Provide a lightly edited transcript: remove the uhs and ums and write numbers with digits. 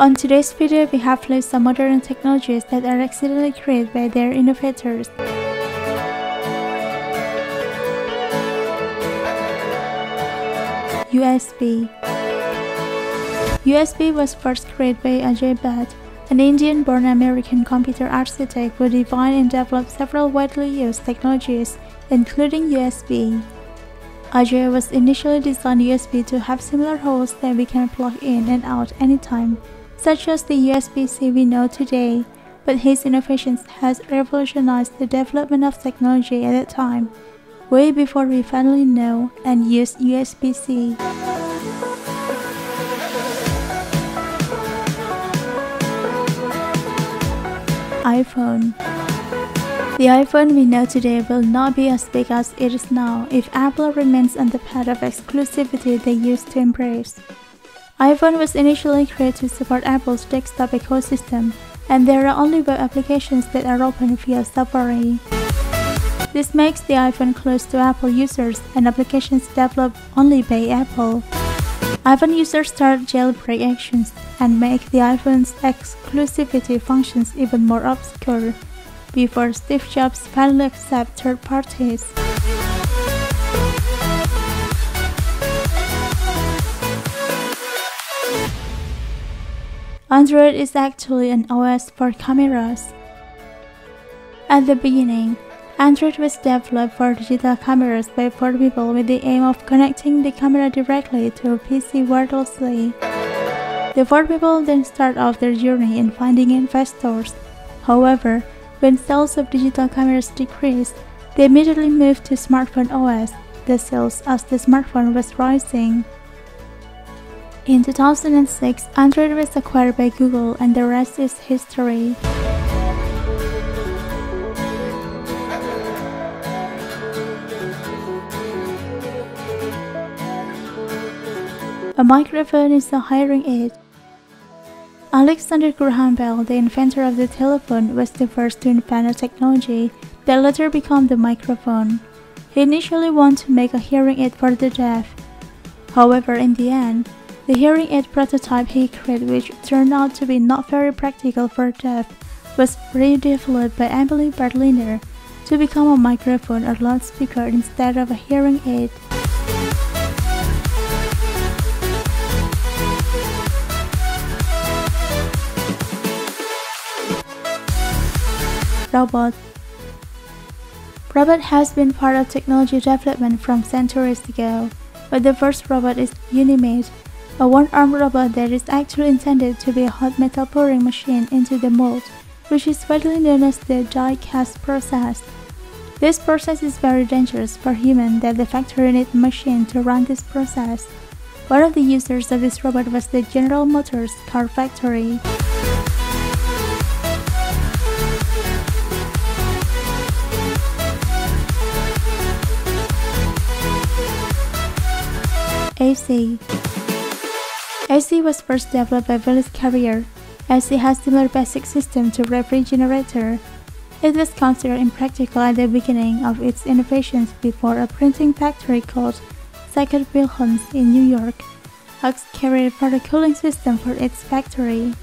On today's video, we have listed some modern technologies that are accidentally created by their innovators. USB was first created by Ajay Bhatt, an Indian-born American computer architect who defined and developed several widely used technologies, including USB. Ajay was initially designed USB to have similar holes that we can plug in and out anytime, such as the USB-C we know today, but his innovations has revolutionized the development of technology at that time, way before we finally know and use USB-C. iPhone. The iPhone we know today will not be as big as it is now if Apple remains on the path of exclusivity they used to embrace. iPhone was initially created to support Apple's desktop ecosystem, and there are only web applications that are open via Safari. This makes the iPhone closed to Apple users and applications developed only by Apple. iPhone users start jailbreak actions and make the iPhone's exclusivity functions even more obscure, before Steve Jobs finally accepts third parties. Android is actually an OS for cameras. At the beginning, Android was developed for digital cameras by four people with the aim of connecting the camera directly to a PC wirelessly. The four people then start off their journey in finding investors. However, when sales of digital cameras decreased, they immediately moved to smartphone OS, the sales as the smartphone was rising. In 2006, Android was acquired by Google, and the rest is history. A microphone is a hearing aid. Alexander Graham Bell, the inventor of the telephone, was the first to invent a technology that later became the microphone. He initially wanted to make a hearing aid for the deaf. However, in the end, the hearing aid prototype he created, which turned out to be not very practical for deaf, was redeveloped by Emile Berliner to become a microphone or loudspeaker instead of a hearing aid. Robot has been part of technology development from centuries ago, but the first robot is Unimate, a one-armed robot that is actually intended to be a hot metal pouring machine into the mold, which is widely known as the die-cast process. This process is very dangerous for humans that the factory needs a machine to run this process. One of the users of this robot was the General Motors car factory. AC was first developed by Willis Carrier. AC has similar basic system to refrigerator. It was considered impractical at the beginning of its innovations before a printing factory called Seikert Wilhelms in New York asked Carrier for a cooling system for its factory.